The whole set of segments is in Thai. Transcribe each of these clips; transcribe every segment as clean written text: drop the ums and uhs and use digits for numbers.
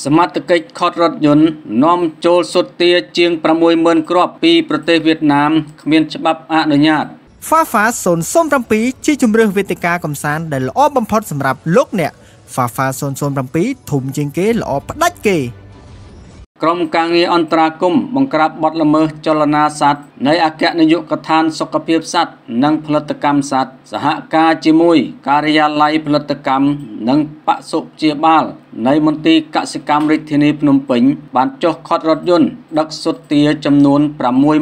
สมาชิกขอดรถยนต์น้อมโจลสุดเตียเจียงประมวยเมินกรอบปีประเทศเวียดนามเมียนฉบับอนุญาตฟ้าสนส้มรำปีชี้จุมเรื่องเวติกากำสานได้ละอ้อบำพอดสำหรับลูกเนี่ยฟ้าสนส้มรำปีถุ่มเจียงเกลอปดัดเกกรมการเงินอันตราคมบังคับบดละเมอจรณาสัตว์ในอาเกะนยุกทานสกเพียบสัตว์นังผลิตกรรมสัตว์สหการจิมุยการยาไลผลิตกรรมนังปะสุเจียบาลในมณฑิกสิกรรมฤทธินีพนมเปิงบานจกขอดรถยนต์ดักสุดเตียจำนวนประมว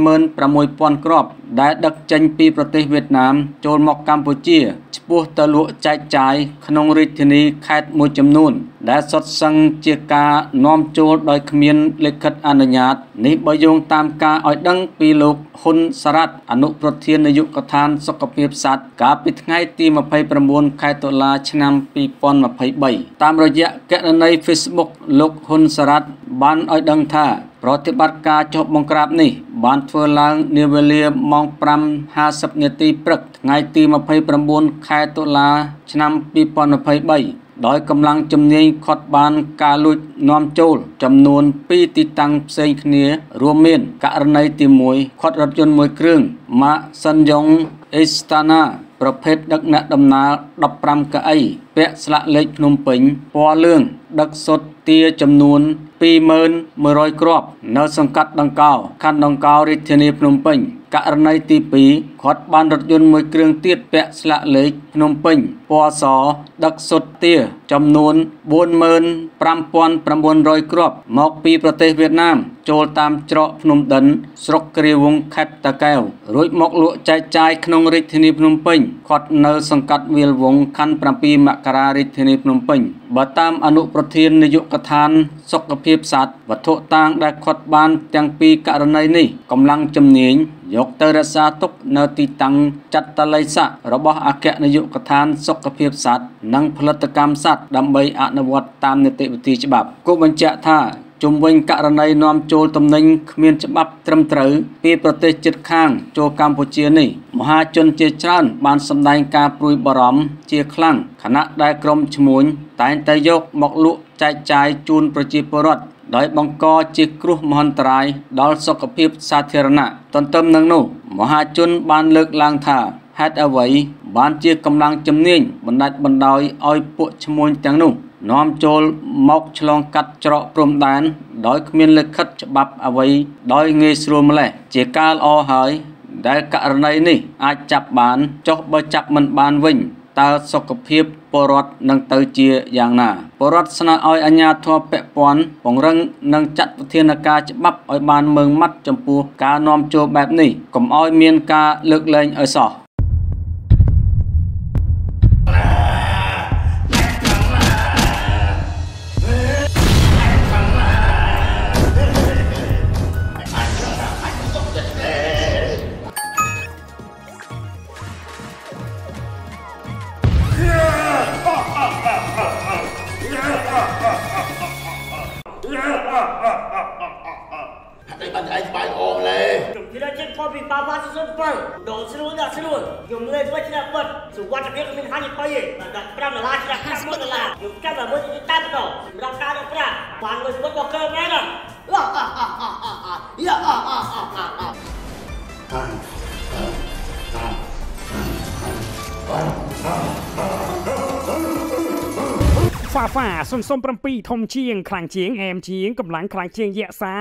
ยปอนกรอบได้ดักจังปีประเทศเวียดนามโจรมอกกัมพูเชียปูตะลุใจใจขนงฤทธินีแคดมวยจำนวนได้สดสังเจียกาน้อมโจรโดยขมีนเล็กขัดอนุญาตนิบยงตามกาอ่อยดังปีลูกหุนสรัตอนุประเทียนอายุกทานสกเพียบสัตว์กาปิดง่ายตีมาภัยประมวลคายตุลาชนำปีปอนมาภัยใบตามระยะแกะในเฟซบุ๊กลูกหุนสรัตบ้านอ่อยดังท่าปฏิบัติการจบมงคลนี้บานเฟอร์ลังเนเวเลียมองปรำ50นาทีปรึกไงตีมาภัยประมวลคายตุลาชนำปีปอนมาภัยใบโดยกำลังจำเนียงขอดบานกาลุดน้อมโจลจำนวนปีติตังเซงเนียรวมเมนกะรนัยตีมวยขอดรถยนต์มวยเครื่องมาสัญญงเอสตานาประเภทดักนัดดำนาดับปรำกะไอเปะสละเล็กนมเปิงปอเรื่องดักสดเตียจำนวนปีเมิน100กรอบในสังกัดดังกล่าวขั้นดังกล่าวฤทธินีพนมเปิงกะรนัยตีปีขอดบานรถยนต์มวยเครื่องเตียเปะสละเล็กพนมเปิงปอสอดักสดเตียจำนวน4,900กรอบมอกปีประเทศเวียดนามโจลตามเจาะพนมเดินสรกเกรียวงแคตตะแก้วรุยมอกลุใจใจขนงฤทธินีพนมเปิงขอดในสังกัดเวียลวงขั้นประปีมกราฤทธินีพนมเปิงบัตตามอนุประเทียนนยุกทานสกเพียบสัตว์วัตถุต่างได้ขอดบานแต่งปีกะรนัยนี้กำลังจำเนียงยกเตอร์สาตุกเนติตังจัตตะไลสะระบอาเกะนยุกทานสกเพียบสัตว์นังผลิตกรรมสัตว์ดำใบอนุวัตตามนิติวิธีฉบับกุบัญจะท่าจุมเวงกะรนัยน้อมโจลตำแหน่งเมียนฉบับตรมตรือปีประเทศจิตข้างโจกัมพูเชียนี่มหาชนเจชานบานสำแดงการปลุยบรมเจียคลั่งคณะได้กรมชมุนตายแต่ยกหมอกลุใจใจจูนประจีปรดโดยบังกอจิกรุมหันตรายดอลสกปริบสาธารณะตอนเติมนังนูมหาชนบานเลิกลางท่าแฮดเอาไว้บานเจียกำลังจำเนียงบรรดาบรรดอยอ้อยปุชมุนจังนูน้อมโจลมอกฉลองกัดเจาะปรมแดนโดยเมียนเล็กขัดฉบับเอาไว้โดยเงยสรวมแหล่เจียกาลอหายได้กะรนัยนี่อาจจับบานจกบจับมันบานวิ่งตาสกปริบปรดนังเตอเจียอย่างน่ะปรดสนาอ้อยอัญญาทอเปปอนปองรังนังจัดประเทศกาฉบับอ้อยบานเมืองมัดจำปูการน้อมโจลแบบนี้กลมอ้อยเมียนกาเลิกเลงอ้อยสอฟ้าส้มปรำปีทมเชียงคลางเชียงแอมเชียงกำลังคลางเชียงเยะซา